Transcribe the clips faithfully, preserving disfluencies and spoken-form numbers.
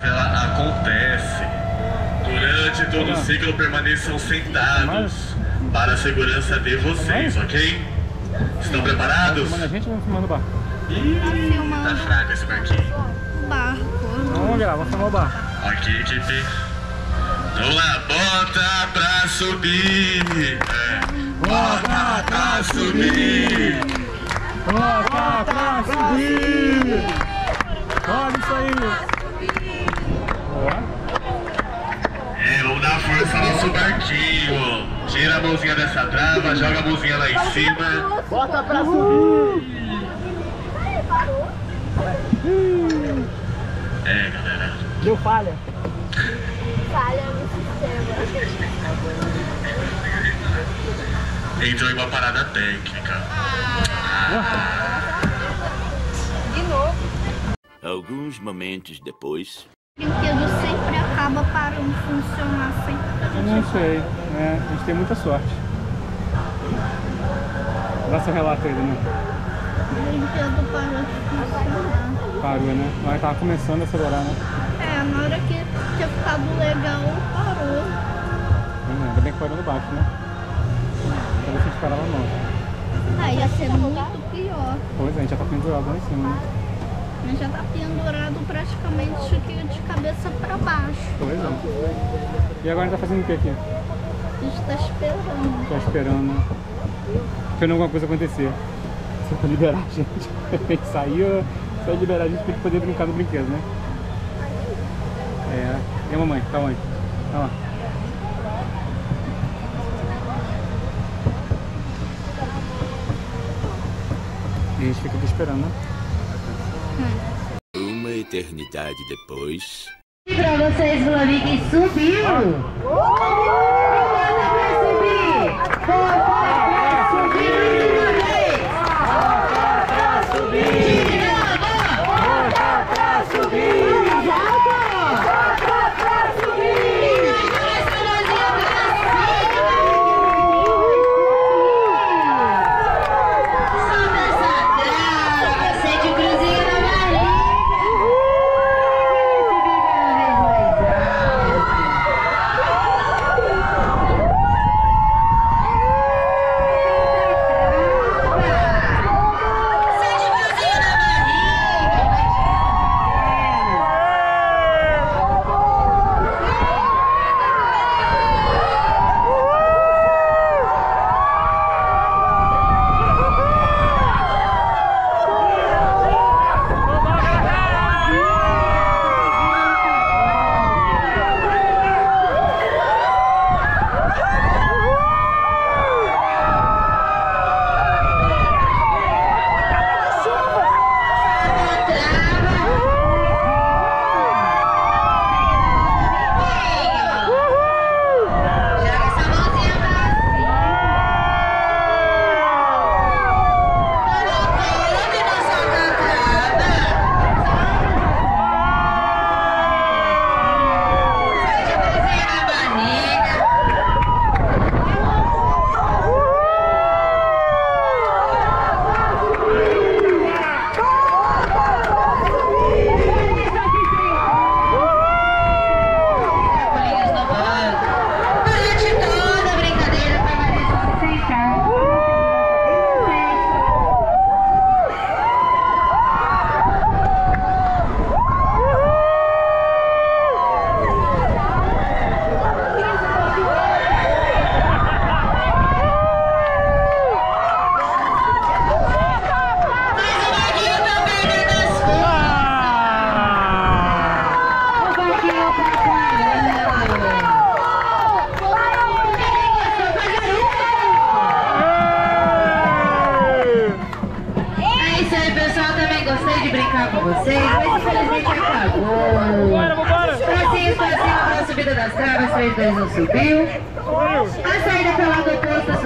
Ela acontece. Durante todo o ciclo permaneçam sentados para a segurança de vocês, ok? Estão preparados? Manda a gente ou filmando o barco? Ih, tá fraco esse barquinho. Barco. Vamos lá, vamos filmar o barco. Ok, equipe. Vamos lá, bota pra subir. Bota pra subir. Bota pra subir. Olha isso aí. É, vamos dar força no nosso barquinho. Tira a mãozinha dessa trava, joga a mãozinha lá em cima. Bota pra subir. É, galera. Deu falha. Falha no sistema. Entrou em uma parada técnica. Ah. De novo. Alguns momentos depois... O brinquedo sempre acaba parando de funcionar sempre. Eu não sei, né? A gente tem muita sorte. Dá seu relato aí, Daniel. O brinquedo parou de funcionar. Parou, né? Mas tava começando a acelerar, né? É, na hora que tinha ficado legal, parou. Hum, ainda bem que parou no baixo, né? Talvez a gente parava não. Ah, ia ser muito pior. Pois é, a gente já tá pendurado lá em cima, né? Já tá pendurado praticamente aqui de cabeça pra baixo. Pois é. E agora a gente tá fazendo o que aqui? A gente tá esperando. Tá esperando. Esperando alguma coisa acontecer. Só pra liberar a gente. A gente saiu, só liberar a gente pra gente poder brincar do brinquedo, né? É. E a mamãe? Tá onde? Tá lá. E a gente fica aqui esperando, né? Uma eternidade depois. Pra vocês, Vlamique subiu! Bota pra subir! Bota pra subir! Bota pra subir! Bota pra subir! Bota pra subir!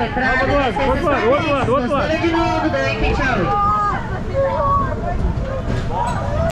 Outro lado, outro lado, outro lado. De novo, dá em tchau.